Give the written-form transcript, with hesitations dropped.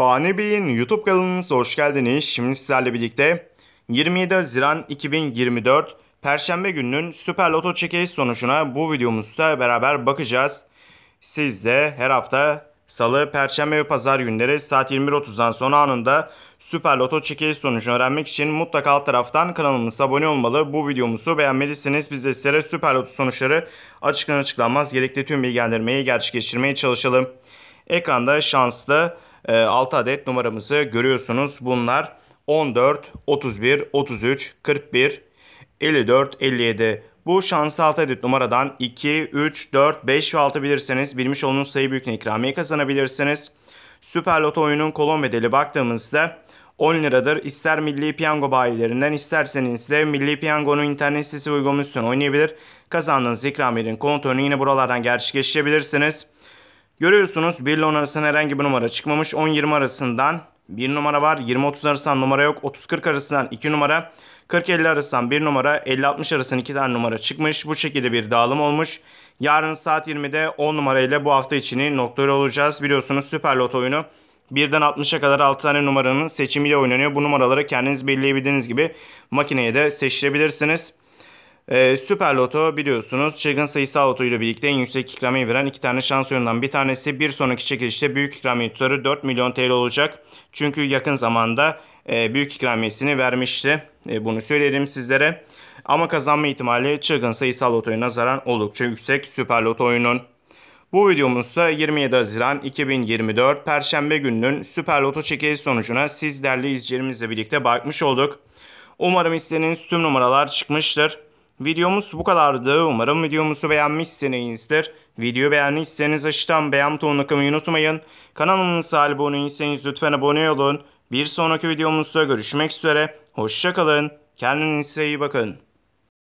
Fani Bey'in YouTube kanalınıza hoş geldiniz. Şimdi sizlerle birlikte 27 Haziran 2024 Perşembe gününün Süper Loto çekiliş sonucuna bu videomuzda beraber bakacağız. Siz de her hafta Salı, Perşembe ve Pazar günleri saat 21.30'dan sonra anında Süper Loto çekiliş sonucunu öğrenmek için mutlaka alt taraftan kanalımıza abone olmalı. Bu videomuzu beğenmediyseniz biz de sizlere Süper Loto sonuçları açıklanmaz gerekli tüm bilgilendirmeyi gerçekleştirmeye çalışalım. Ekranda şanslı 6 adet numaramızı görüyorsunuz. Bunlar 14, 31, 33, 41, 54, 57. Bu şanslı 6 adet numaradan 2, 3, 4, 5 ve 6 bilirseniz bilmiş olduğunuz sayı büyüklüğüne ikramiye kazanabilirsiniz. Süper Loto oyunun kolon bedeli baktığımızda 10 liradır. İster Milli Piyango bayilerinden isterseniz de Milli Piyango'nun internet sitesi uygulamasından oynayabilir. Kazandığınız ikramiyenin kontörünü yine buralardan gerçekleştirebilirsiniz. Görüyorsunuz 1 ile 10 arasından herhangi bir numara çıkmamış. 10-20 arasından 1 numara var. 20-30 arasından numara yok. 30-40 arasından 2 numara. 40-50 arasından 1 numara. 50-60 arasından 2 tane numara çıkmış. Bu şekilde bir dağılım olmuş. Yarın saat 20'de 10 numarayla bu hafta içini noktalı olacağız. Biliyorsunuz Süper Loto oyunu 1'den 60'a kadar 6 tane numaranın seçimiyle oynanıyor. Bu numaraları kendiniz belirleyebildiğiniz gibi makineye de seçtirebilirsiniz. Süper Loto biliyorsunuz Çılgın Sayısal Loto ile birlikte en yüksek ikramiye veren 2 tane şans oyunundan bir tanesi. Bir sonraki çekilişte büyük ikramiye tutarı 4 milyon TL olacak. Çünkü yakın zamanda büyük ikramiyesini vermişti. Bunu söyleyelim sizlere. Ama kazanma ihtimali Çılgın Sayısal Loto'ya nazaran oldukça yüksek Süper Loto oyunun. Bu videomuzda 27 Haziran 2024 Perşembe gününün Süper Loto çekiliş sonucuna siz değerli izleyicilerimizle birlikte bakmış olduk. Umarım istediğiniz tüm numaralar çıkmıştır. Videomuz bu kadardı. Umarım videomuzu beğenmişsinizdir. Videoyu beğendiyseniz aşağıdan beğen butonuna basmayı unutmayın. Kanalımıza abone değilseniz lütfen abone olun. Bir sonraki videomuzda görüşmek üzere. Hoşça kalın. Kendinize iyi bakın.